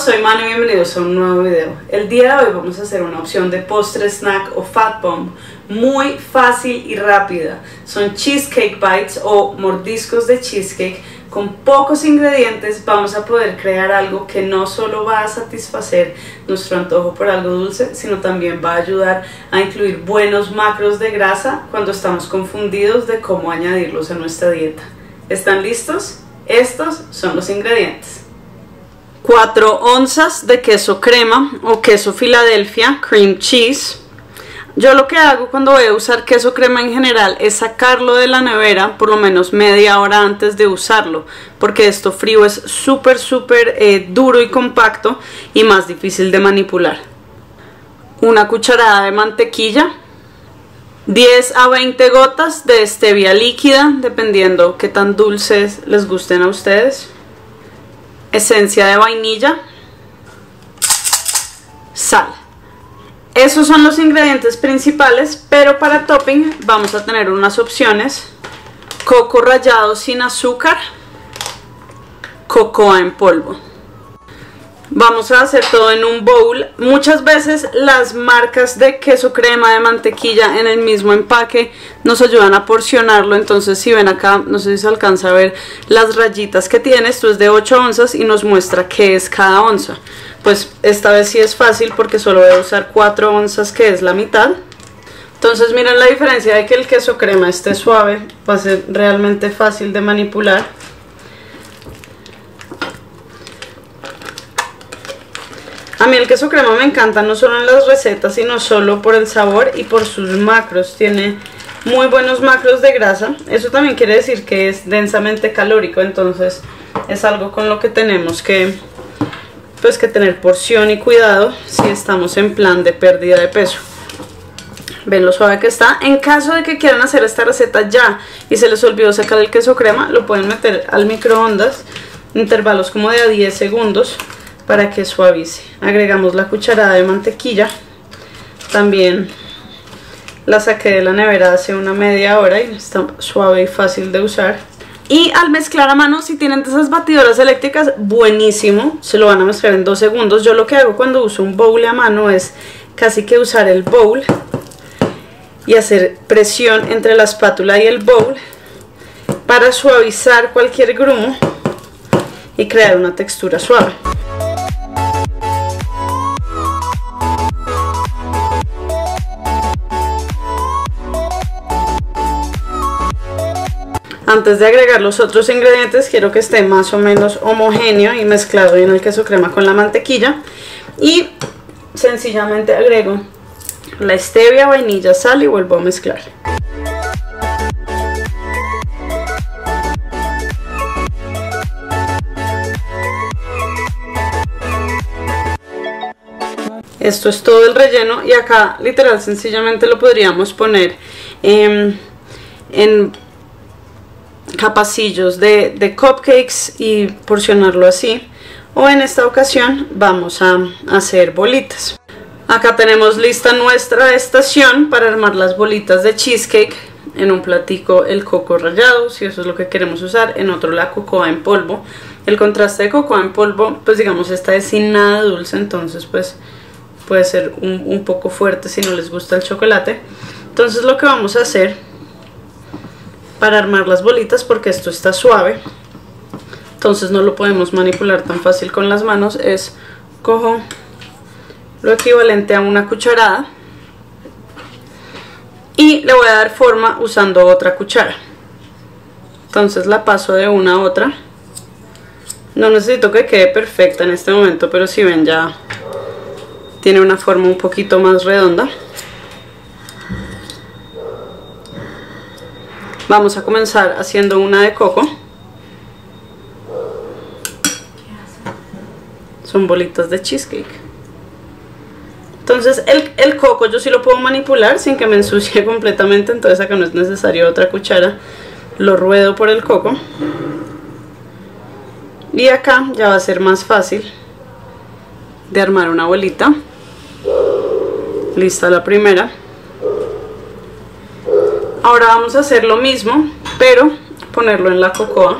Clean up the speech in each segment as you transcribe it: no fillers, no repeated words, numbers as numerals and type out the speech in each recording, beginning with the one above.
soy Manu y bienvenidos a un nuevo video. El día de hoy vamos a hacer una opción de postre, snack o fat bomb muy fácil y rápida. Son cheesecake bites o mordiscos de cheesecake. Con pocos ingredientes vamos a poder crear algo que no solo va a satisfacer nuestro antojo por algo dulce, sino también va a ayudar a incluir buenos macros de grasa cuando estamos confundidos de cómo añadirlos a nuestra dieta. ¿Están listos? Estos son los ingredientes. 4 onzas de queso crema o queso Filadelfia, cream cheese. Yo lo que hago cuando voy a usar queso crema en general es sacarlo de la nevera por lo menos media hora antes de usarlo, porque esto frío es súper duro y compacto y más difícil de manipular. 1 cucharada de mantequilla, 10 a 20 gotas de stevia líquida, dependiendo qué tan dulces les gusten a ustedes, esencia de vainilla, sal. Esos son los ingredientes principales, pero para topping vamos a tener unas opciones: coco rallado sin azúcar, cocoa en polvo. Vamos a hacer todo en un bowl. Muchas veces las marcas de queso crema, de mantequilla en el mismo empaque nos ayudan a porcionarlo. Entonces, si ven acá, no sé si se alcanza a ver las rayitas que tiene. Esto es de 8 onzas y nos muestra qué es cada onza. Pues esta vez sí es fácil porque solo voy a usar 4 onzas, que es la mitad. Entonces miren la diferencia de que el queso crema esté suave, va a ser realmente fácil de manipular. A mí el queso crema me encanta, no solo en las recetas, sino solo por el sabor y por sus macros. Tiene muy buenos macros de grasa. Eso también quiere decir que es densamente calórico, entonces es algo con lo que tenemos que tener porción y cuidado si estamos en plan de pérdida de peso. Ven lo suave que está. En caso de que quieran hacer esta receta ya y se les olvidó sacar el queso crema, lo pueden meter al microondas, intervalos como de a 10 segundos. Para que suavice, agregamos la cucharada de mantequilla. También la saqué de la nevera hace una media hora y está suave y fácil de usar. Y al mezclar a mano, si tienen esas batidoras eléctricas, buenísimo, se lo van a mezclar en 2 segundos. Yo lo que hago cuando uso un bowl a mano es casi que usar el bowl y hacer presión entre la espátula y el bowl para suavizar cualquier grumo y crear una textura suave. Antes de agregar los otros ingredientes, quiero que esté más o menos homogéneo y mezclado bien el queso crema con la mantequilla. Y sencillamente agrego la stevia, vainilla, sal y vuelvo a mezclar. Esto es todo el relleno y acá literal sencillamente lo podríamos poner en capacillos de cupcakes y porcionarlo así, o en esta ocasión vamos a hacer bolitas. Acá tenemos lista nuestra estación para armar las bolitas de cheesecake. En un platico el coco rallado, si eso es lo que queremos usar, en otro la cocoa en polvo. El contraste de cocoa en polvo, pues digamos, esta es sin nada dulce, entonces pues puede ser un poco fuerte si no les gusta el chocolate. Entonces lo que vamos a hacer para armar las bolitas, porque esto está suave, entonces no lo podemos manipular tan fácil con las manos, es cojo lo equivalente a una cucharada y le voy a dar forma usando otra cuchara. Entonces la paso de una a otra. No necesito que quede perfecta en este momento, pero si ven ya tiene una forma un poquito más redonda. Vamos a comenzar haciendo una de coco. Son bolitas de cheesecake. Entonces el coco yo sí lo puedo manipular sin que me ensucie completamente, entonces acá no es necesario otra cuchara. Lo ruedo por el coco. Y acá ya va a ser más fácil de armar una bolita. Lista la primera. Ahora vamos a hacer lo mismo, pero ponerlo en la cocoa.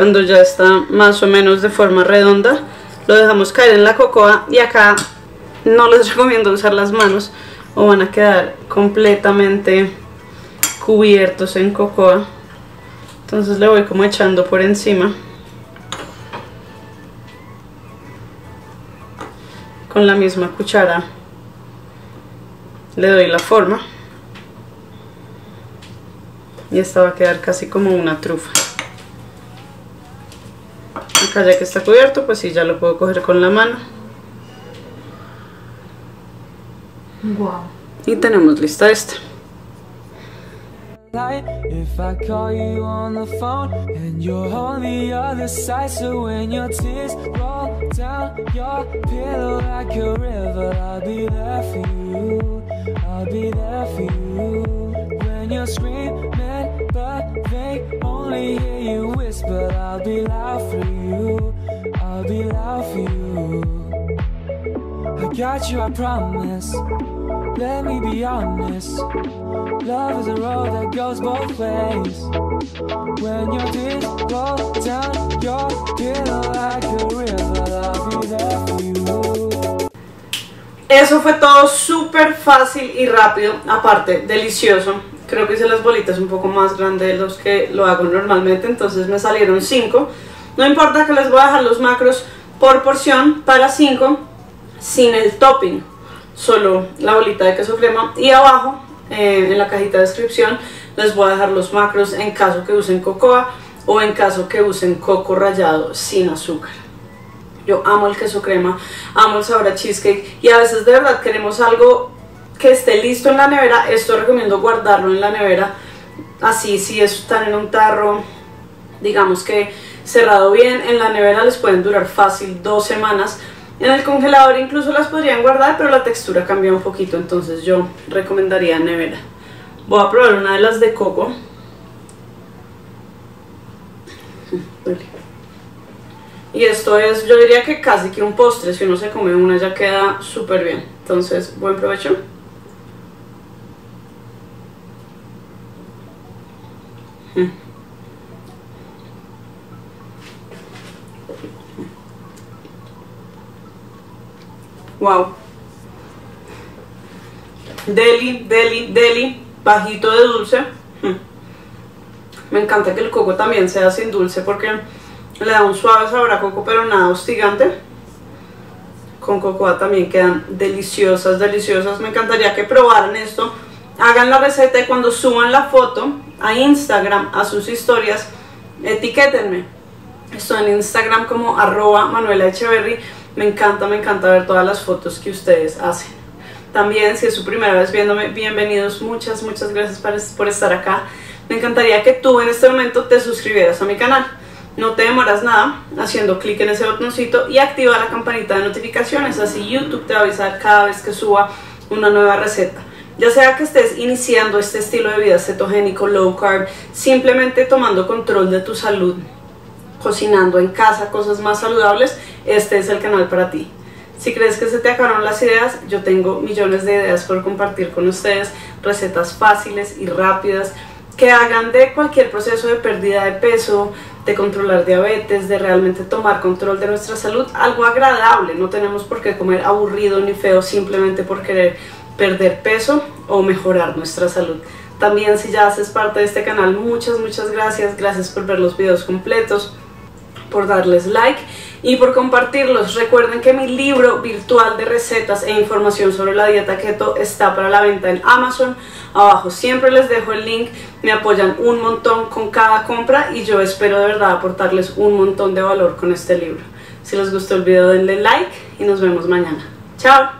Cuando ya está más o menos de forma redonda, lo dejamos caer en la cocoa. Y acá no les recomiendo usar las manos o van a quedar completamente cubiertos en cocoa. Entonces le voy como echando por encima con la misma cuchara, le doy la forma y esta va a quedar casi como una trufa. Acá ya que está cubierto, pues sí, ya lo puedo coger con la mano. Wow. Y tenemos lista esta. You're screaming, but they only hear you whisper. I'll be loud for you. I'll be loud for you. I got you, I promise. Let me be honest. Love is a road that goes both ways. When you're deep, roll down your hill like a river. I'll be there for you. Eso fue todo súper fácil y rápido, aparte delicioso. Creo que hice las bolitas un poco más grandes de los que lo hago normalmente, entonces me salieron 5. No importa que les voy a dejar los macros por porción para 5 sin el topping, solo la bolita de queso crema. Y abajo en la cajita de descripción les voy a dejar los macros en caso que usen cocoa o en caso que usen coco rallado sin azúcar. Yo amo el queso crema, amo el sabor a cheesecake y a veces de verdad queremos algo que esté listo en la nevera. Esto recomiendo guardarlo en la nevera, así si están en un tarro, digamos que cerrado bien, en la nevera les pueden durar fácil 2 semanas, en el congelador incluso las podrían guardar, pero la textura cambia un poquito, entonces yo recomendaría nevera. Voy a probar una de las de coco. Y esto es, yo diría que casi que un postre, si uno se come una ya queda súper bien, entonces buen provecho. Wow, deli, bajito de dulce. Me encanta que el coco también sea sin dulce porque le da un suave sabor a coco, pero nada hostigante. Con cocoa también quedan deliciosas, deliciosas. Me encantaría que probaran esto. Hagan la receta y cuando suban la foto a Instagram, a sus historias, etiquétenme. Estoy en Instagram como @ManuelaEcheverri. Me encanta ver todas las fotos que ustedes hacen. También, si es su primera vez viéndome, bienvenidos. Muchas, muchas gracias por estar acá. Me encantaría que tú en este momento te suscribieras a mi canal. No te demoras nada haciendo clic en ese botoncito y activa la campanita de notificaciones, así YouTube te va a avisar cada vez que suba una nueva receta. Ya sea que estés iniciando este estilo de vida cetogénico, low carb, simplemente tomando control de tu salud, cocinando en casa cosas más saludables, este es el canal para ti. Si crees que se te acabaron las ideas, yo tengo millones de ideas por compartir con ustedes, recetas fáciles y rápidas que hagan de cualquier proceso de pérdida de peso, de controlar diabetes, de realmente tomar control de nuestra salud, algo agradable. No tenemos por qué comer aburrido ni feo simplemente por querer perder peso o mejorar nuestra salud. También si ya haces parte de este canal, muchas, muchas gracias. Gracias por ver los videos completos, por darles like y por compartirlos. Recuerden que mi libro virtual de recetas e información sobre la dieta keto está para la venta en Amazon. Abajo siempre les dejo el link, me apoyan un montón con cada compra y yo espero de verdad aportarles un montón de valor con este libro. Si les gustó el video denle like y nos vemos mañana. ¡Chao!